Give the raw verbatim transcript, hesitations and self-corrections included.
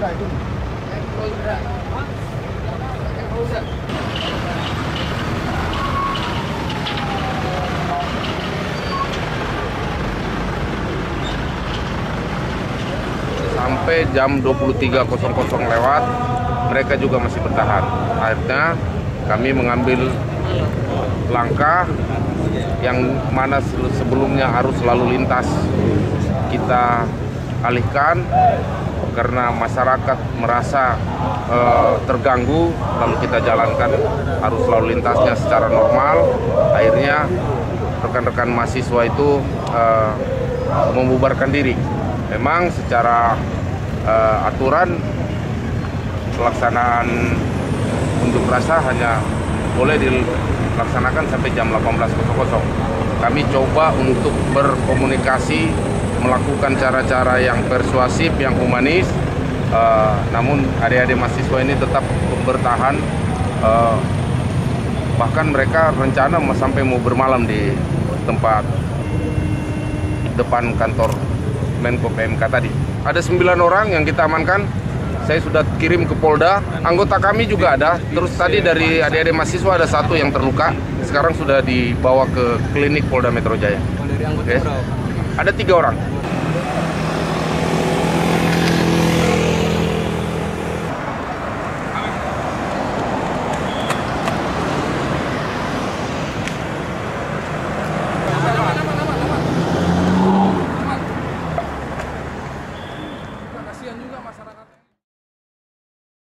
Polda itu. Polda. Polda. Sampai jam dua puluh tiga nol nol lewat, mereka juga masih bertahan. Akhirnya kami mengambil langkah yang mana sebelumnya arus lalu lintas kita alihkan karena masyarakat merasa e, terganggu, lalu kita jalankan arus lalu lintasnya secara normal. Akhirnya rekan-rekan mahasiswa itu e, membubarkan diri. Memang secara uh, aturan pelaksanaan unjuk rasa hanya boleh dilaksanakan sampai jam delapan belas. Kami coba untuk berkomunikasi, melakukan cara-cara yang persuasif, yang humanis. Uh, namun adik-adik mahasiswa ini tetap bertahan. Uh, bahkan mereka rencana sampai mau bermalam di tempat depan kantor Menko P M K tadi. Ada sembilan orang yang kita amankan. Saya sudah kirim ke Polda. Anggota kami juga ada. Terus tadi dari adik-adik mahasiswa ada satu yang terluka. Sekarang sudah dibawa ke klinik Polda Metro Jaya. Oke. Ada tiga orang.